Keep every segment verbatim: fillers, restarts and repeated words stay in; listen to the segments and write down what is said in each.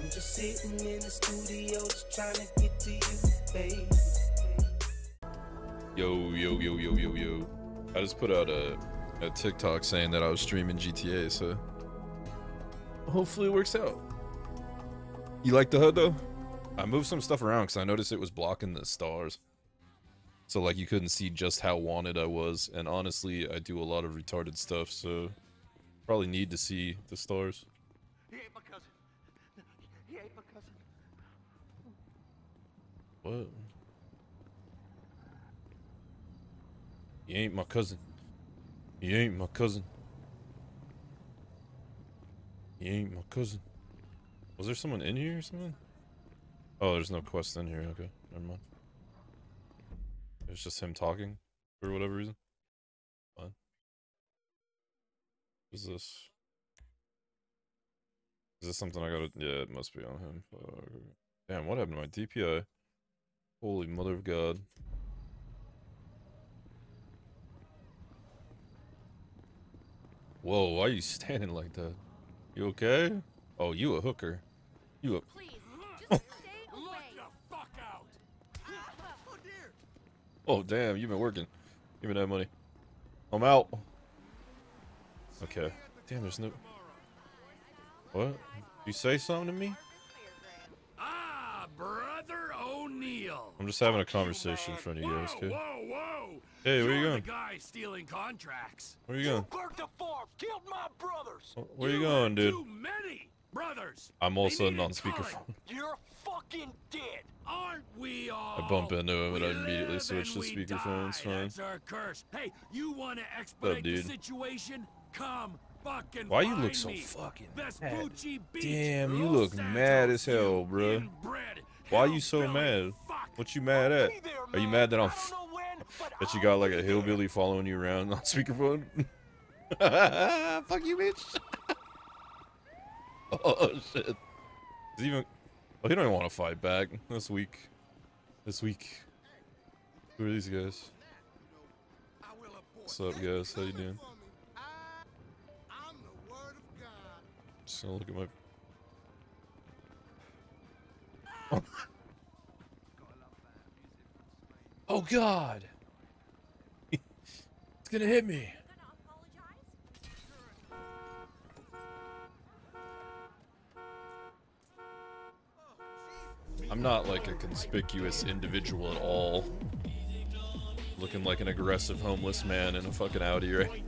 I'm just sitting in the studio just trying to get to you, baby. Yo, yo, yo, yo, yo, yo. I just put out a, a TikTok saying that I was streaming G T A, so hopefully it works out. You like the H U D, though? I moved some stuff around because I noticed it was blocking the stars. So, like, you couldn't see just how wanted I was. And honestly, I do a lot of retarded stuff, so probably need to see the stars. He ate my cousin. He ate my cousin. What? He ain't my cousin. He ain't my cousin. He ain't my cousin. Was there someone in here or something? Oh, there's no quest in here. Okay, never mind. It's just him talking for whatever reason. Fine. What is this? Is this something I gotta... Yeah, it must be on him. Fuck. Damn, what happened to my D P I? Holy mother of God. Whoa, why are you standing like that? You okay? Oh, you a hooker. You a... Please, just stay away. Look the fuck out. Oh, dear. Oh, damn, you've been working. Give me that money. I'm out. Okay. Damn, there's no... What? You say something to me? Ah, brother O'Neill. I'm just having a conversation in front of you guys, kid. Whoa, whoa. Hey, where you going? The guy stealing contracts. Where you going? Killed my brothers. Where you going, dude? Too many brothers. I'm also not on speakerphone. You're fucking dead. Aren't we all? I bump into him and I immediately switch to speakerphone. It's fine. That's our curse. Hey, you want to expedite the situation? Come. Why you look so fucking mad? Damn, you look mad as hell, bro. Why you so mad? What you mad at? Are you mad that I'm that you got like a hillbilly following you around on speakerphone? Fuck you, bitch. Oh shit. He's even. Oh, he don't even want to fight back. That's weak. That's weak. Who are these guys? What's up, guys? How you doing? Just gonna look at my. Oh God! It's gonna hit me. I'm not like a conspicuous individual at all. Looking like an aggressive homeless man in a fucking Audi, right?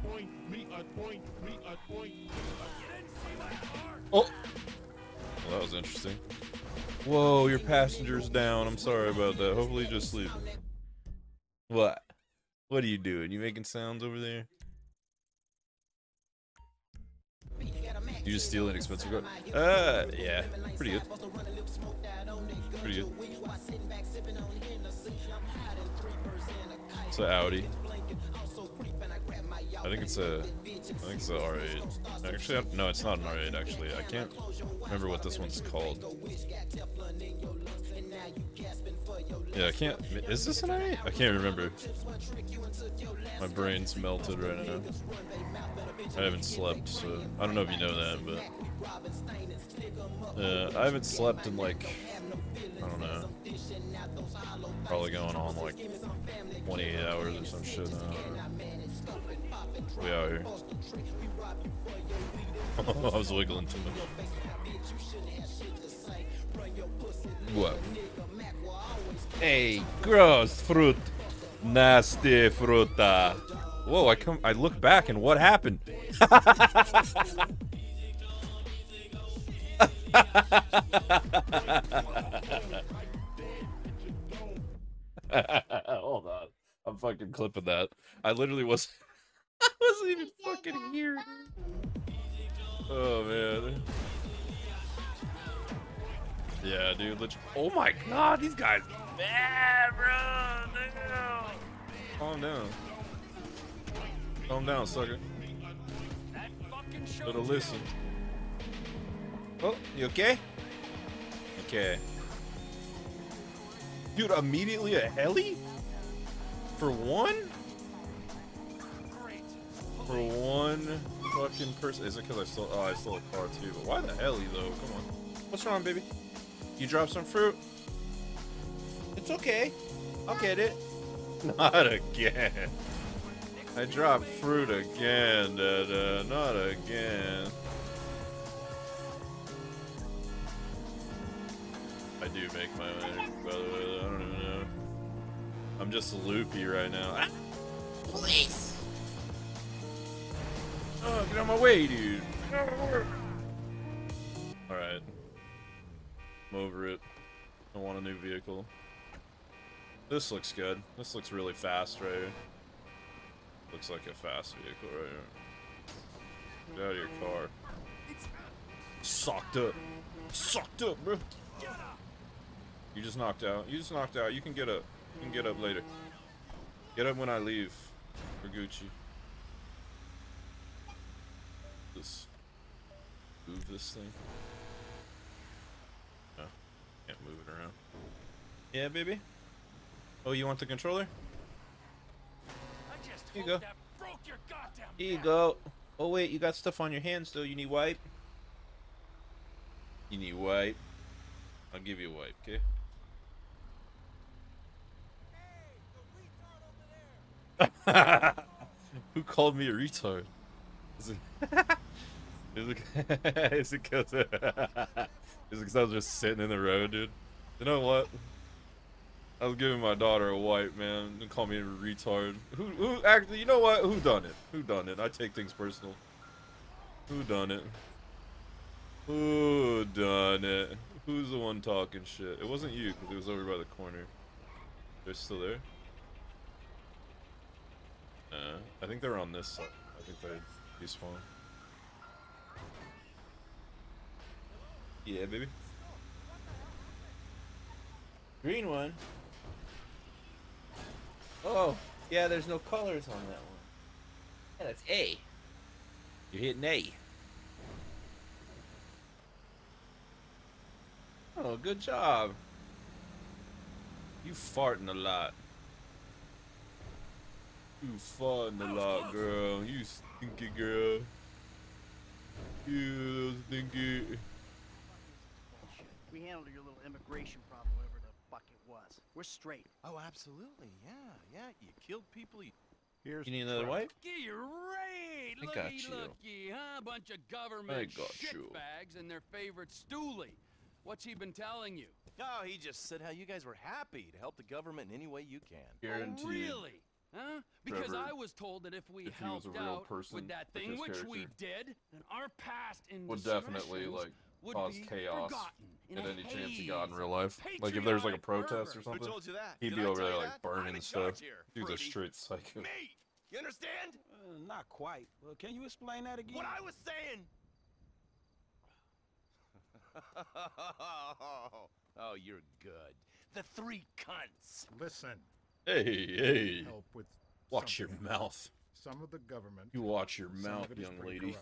Point, me at point, me at point. Oh, well, that was interesting. Whoa, your passenger's down. I'm sorry about that. Hopefully you're just sleeping. What? What are you doing? You making sounds over there? You just steal an expensive car? Uh, yeah. Pretty good. Pretty good. It's an Audi. I think it's a, I think it's a R eight. Actually, no, it's not an R eight. Actually, I can't remember what this one's called. Yeah, I can't. Is this an R eight? I can't remember. My brain's melted right now. I haven't slept, so I don't know if you know that, but uh, I haven't slept in like, I don't know, probably going on like twenty-eight hours or some shit. We out here. I was wiggling too much. What? Hey, gross fruit. Nasty fruta. Whoa, I come I look back and what happened? Hold on. I'm fucking clipping that. I literally was I wasn't even fucking here. Oh man. Yeah, dude. Legit. Oh my God, these guys are bad, bro. Damn. Calm down. Calm down, sucker. Little listen. Oh, you okay? Okay. Dude, immediately a heli? For one? one fucking person. Is it because I stole? Oh, I stole a car too. But why the hell, though? Come on. What's wrong, baby? You dropped some fruit. It's okay. I'll get it. Not again. I dropped fruit again. Da, da, not again. I do make my own energy, by the way. I don't even know. I'm just loopy right now. Ah! Please! Oh, get out of my way, dude. Alright. I'm over it. I want a new vehicle. This looks good. This looks really fast right here. Looks like a fast vehicle right here. Get out of your car. Socked up. Socked up, bro. You just knocked out. You just knocked out. You can get up. You can get up later. Get up when I leave for Gucci. Just move this thing. No. Can't move it around. Yeah, baby? Oh, you want the controller? Here you go. Here you go. Oh, wait. You got stuff on your hands, though. You need wipe? You need wipe? I'll give you a wipe, okay? Who called me a retard? Is it because I was just sitting in the road, dude? You know what? I was giving my daughter a wipe, man. They call me a retard. Who, who actually, you know what? Who done it? Who done it? I take things personal. Who done it? Who done it? Who's the one talking shit? It wasn't you, because it was over by the corner. They're still there? Uh, I think they're on this side. I think they despawn. Yeah, baby. Green one. Oh, yeah, there's no colors on that one. Yeah, that's A. You're hitting A. Oh, good job. You farting a lot. You farting a lot, girl. You stinky girl. You stinky. We handled your little immigration problem, whatever the fuck it was. We're straight. Oh, absolutely. Yeah, yeah. You killed people. You... Here's you need another wipe? You're right. I got you. Looky, huh? Bunch of government shitbags and their favorite stoolie. What's he been telling you? Oh, he just said how you guys were happy to help the government in any way you can. Guaranteed. Oh, really? Huh? Because Trevor, I was told that if we if helped out with that thing, with which character, we did, then our past would definitely like would cause chaos at any chance he got in real life. Like if there's like a protest or something, he'd be over there like burning stuff. Dude's a straight psycho. Me, you understand? Uh, not quite. Well, can you explain that again? What I was saying. Oh, you're good. The three cunts. Listen. Hey, hey. Help with watch something. Your mouth. Some of the government. You watch your mouth, young lady.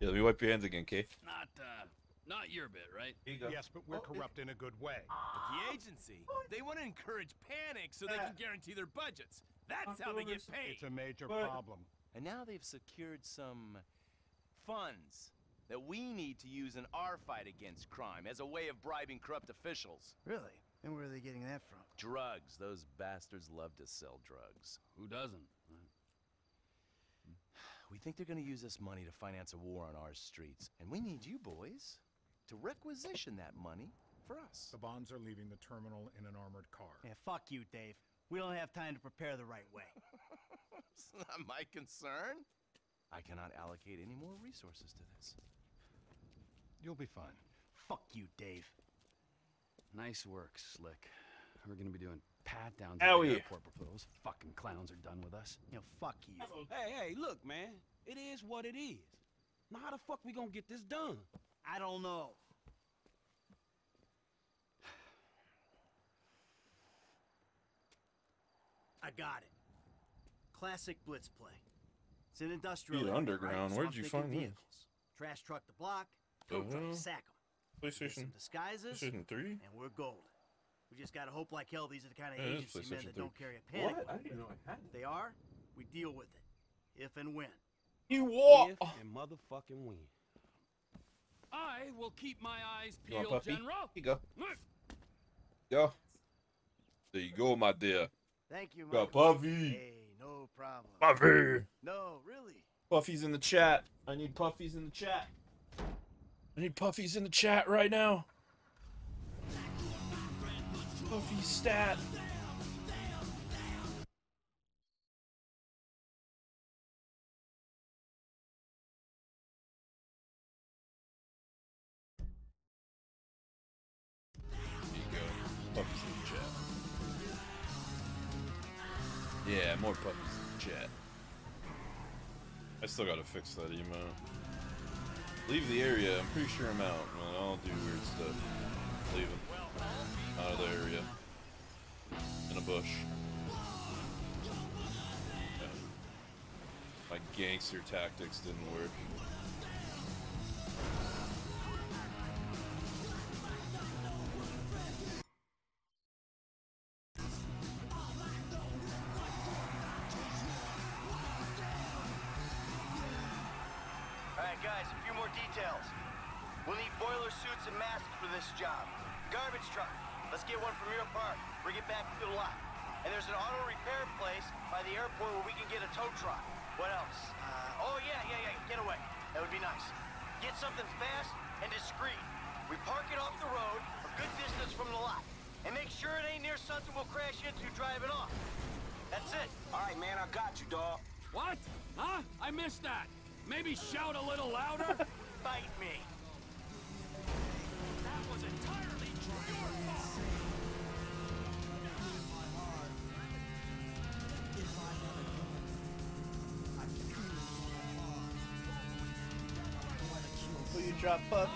Yeah, let me wipe your hands again, Kay. Not, uh, not your bit, right? Here you go. Yes, but we're oh, corrupt it. in a good way. But the agency, they want to encourage panic so they can guarantee their budgets. That's how they get paid. It's a major but, problem. And now they've secured some funds that we need to use in our fight against crime as a way of bribing corrupt officials. Really? And where are they getting that from? Drugs. Those bastards love to sell drugs. Who doesn't? We think they're going to use this money to finance a war on our streets. And we need you boys to requisition that money for us. The bombs are leaving the terminal in an armored car. Yeah, fuck you, Dave. We don't have time to prepare the right way. It's not my concern. I cannot allocate any more resources to this. You'll be fine. Fuck you, Dave. Nice work, Slick. We're gonna be doing pat-downs at the airport before those fucking clowns are done with us. You know, fuck you. Hey, hey, look, man. It is what it is. Now how the fuck we gonna get this done? I don't know. I got it. Classic blitz play. It's an industrial area, underground. Right? Where'd so you find vehicles? This? Trash truck the block. Go uh-huh. truck sack them. PlayStation, disguises, PlayStation three, and we're gold. We just gotta hope like hell these are the kind of yeah, agency men that don't carry a panic. What? I didn't know I had it. If they are, we deal with it. if and when. You walk. If and motherfucking when. I will keep my eyes peeled, on, General. Here you go. Yo. There you go, my dear. Thank you, my Puffy. Hey, no problem. Puffy. No, really. Puffy's in the chat. I need Puffy's in the chat. I need Puffy's in the chat right now. Puffy stat. Yeah, more puppies in the chat. I still gotta fix that emote. Leave the area, I'm pretty sure I'm out, and I'll do weird stuff. Leave them. Out of the area. In a bush. Yeah. My gangster tactics didn't work. Drop Puffy.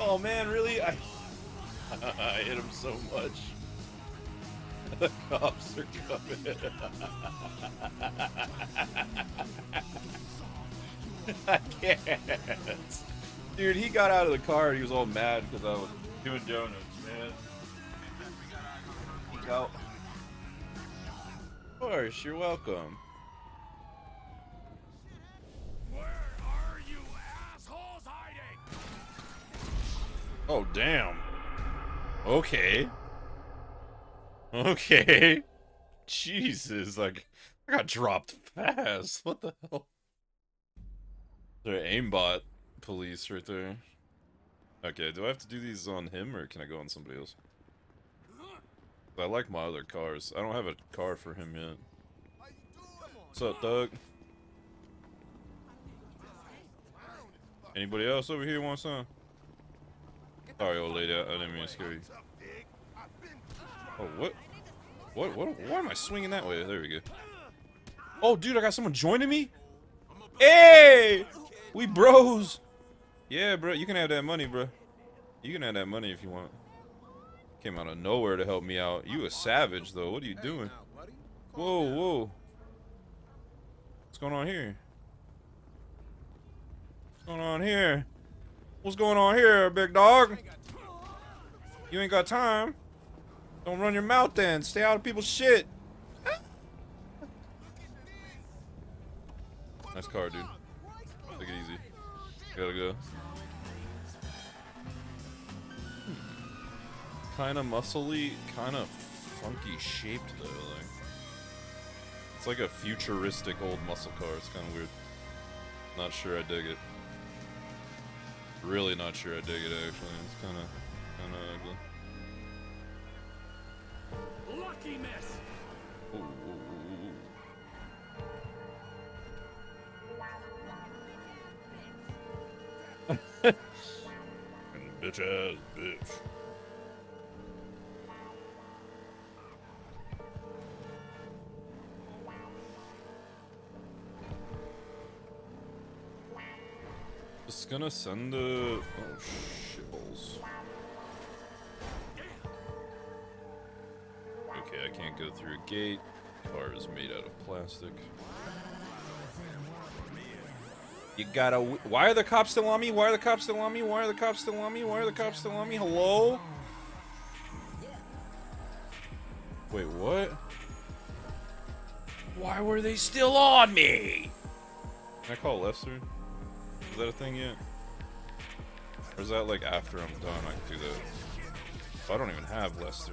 Oh man, really? I, I hit him so much. The cops are coming. I can't. Dude, he got out of the car and he was all mad because I was doing donuts, man. He go. Of course, you're welcome. Where are you assholes hiding? Oh, damn. Okay. Okay. Jesus, like, I got dropped fast. What the hell? Their aimbot. Police right there. Okay, do I have to do these on him or can I go on somebody else? I like my other cars. I don't have a car for him yet. What's up, Doug? Anybody else over here want some? Sorry, old lady. I didn't mean to scare you. Oh, what? What? What? Why am I swinging that way? There we go. Oh, dude, I got someone joining me? Hey! We bros! Yeah, bro, you can have that money, bro. You can have that money if you want. Came out of nowhere to help me out. You a savage, though. What are you doing? Whoa, whoa. What's going on here? What's going on here? What's going on here, big dog? You ain't got time. Don't run your mouth then. Stay out of people's shit. Nice car, dude. Take it easy. Gotta go. Hmm. Kinda muscly, kinda funky shaped though. Like, it's like a futuristic old muscle car. It's kinda weird. Not sure I dig it. Really not sure I dig it actually. It's kinda, kinda ugly. Lucky miss. Ooh, ooh, ooh, ooh. And bitch ass bitch. Just gonna send the. Oh shitballs. Okay, I can't go through a gate. Car is made out of plastic. You gotta... Why are the cops still on me? Why are the cops still on me? Why are the cops still on me? Why are the cops still on me? Hello? Wait, what? Why were they still on me? Can I call Lester? Is that a thing yet? Or is that like after I'm done I can do that? Oh, I don't even have Lester.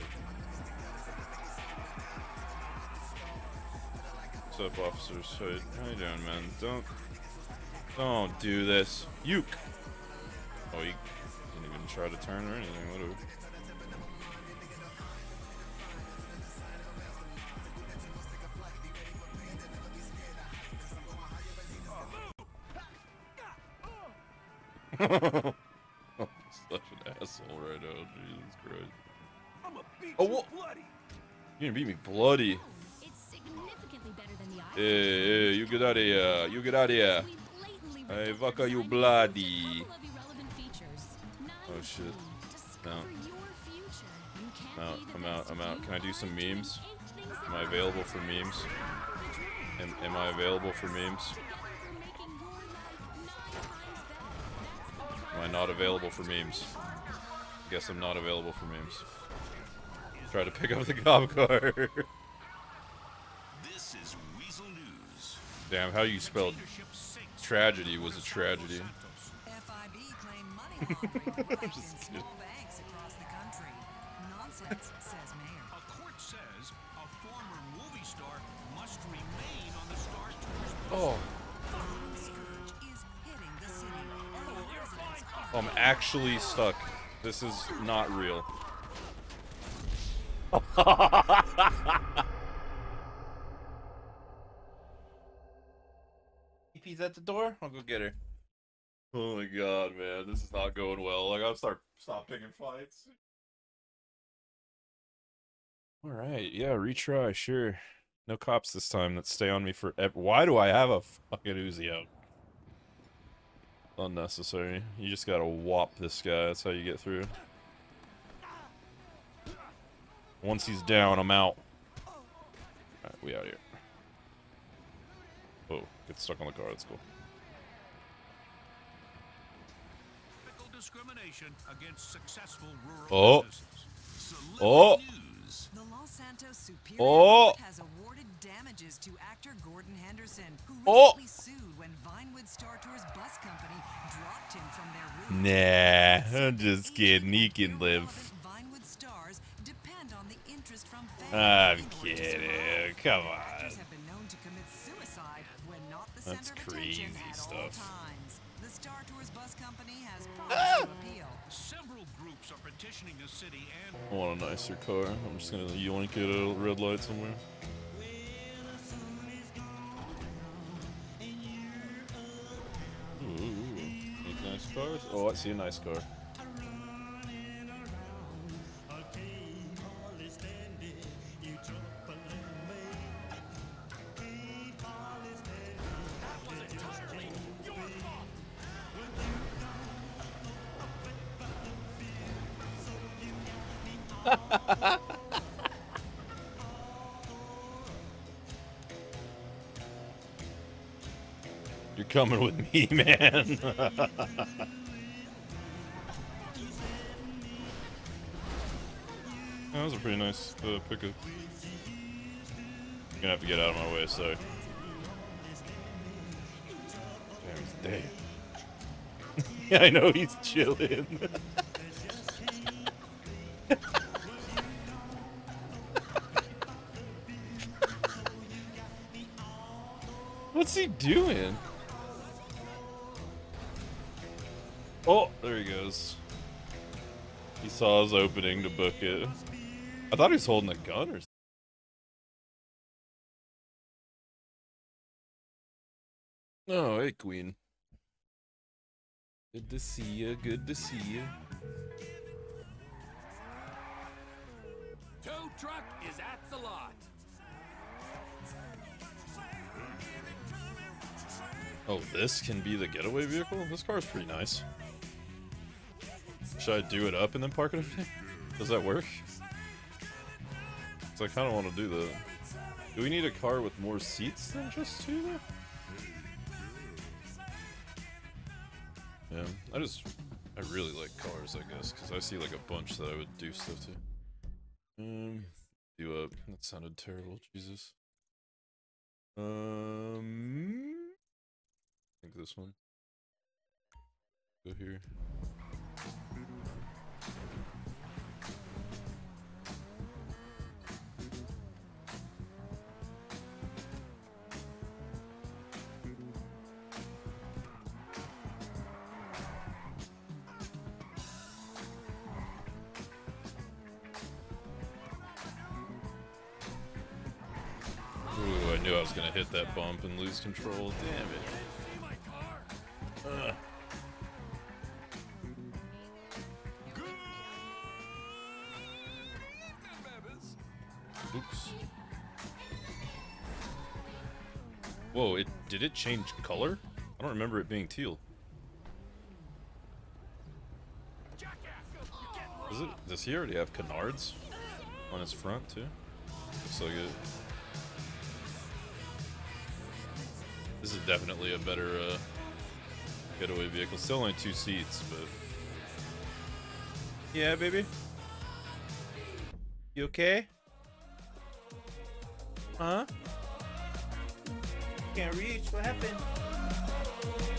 What's up, officers? How, how you doing, man? Don't... Don't do this. Yuke! Oh, he didn't even try to turn or anything, whatever. I'm such an asshole right now, Jesus Christ. I'm gonna beat oh, you bloody. You're gonna beat me bloody. It's significantly better than the iPhone. Hey, hey, you get out of here. You get out of here. Hey, Vaka, you bloody. Oh shit. No. No, I'm out, I'm out. Can I do some memes? Am I available for memes? Am, am I available for memes? Am I not available for memes? Guess I'm not available for memes. Try to pick up the cop car. This is Weasel News. Damn, how you spelled tragedy was a tragedy. F I B claim money laundering questions small banks across the country. Nonsense, says mayor. A court says a former movie star must remain on the Star Tours. Oh. Oh, I'm actually stuck. This is not real. He's at the door. I'll go get her. Oh my god, man, this is not going well. Like, I gotta start stop picking fights. All right, yeah, retry, sure. No cops this time. That stay on me forever. Why do I have a fucking Uzi out? Unnecessary. You just gotta whop this guy. That's how you get through. Once he's down, I'm out. All right, we out here. Oh, get stuck on the car, that's cool. Discrimination against successful rural businesses. Oh! News. The Los Santos Superior oh. Court has awarded damages to actor Gordon Henderson, who oh. recently sued when Vinewood Star Tours bus company dropped him from their roof. Nah, I'm just kidding, he can live. Vinewood stars depend on the interest from fans. I'm kidding, come on. That's crazy stuff. The Star Tours bus company has promised appeal. Several groups are petitioning the city and I want a nicer car. I'm just gonna yoink it at a red light somewhere. Ooh, make nice cars? Oh, I see a nice car. You're coming with me, man. That was a pretty nice uh, pickup. You're gonna have to get out of my way, sorry. Damn, he's dead. Yeah, I know, he's chilling. What's he doing? Oh, there he goes. He saw his opening to book it. I thought he was holding a gun or something. Oh, hey, Queen. Good to see you. Good to see you. Tow truck is at the lot. Oh, this can be the getaway vehicle? This car's pretty nice. Should I do it up and then park it over there? Does that work? Because I kind of want to do that. Do we need a car with more seats than just two, though? Yeah, I just, I really like cars, I guess, because I see like a bunch that I would do stuff to. Um, do up. That sounded terrible. Jesus. Um, I think this one. Go here. I was gonna hit that bump and lose control. Damn it. Ugh. Oops. Whoa, it did it change color? I don't remember it being teal. Does it does he already have canards on his front too? Looks like it. This is definitely a better uh, getaway vehicle. Still only two seats, but yeah, baby. You okay? Huh? Can't reach. What happened?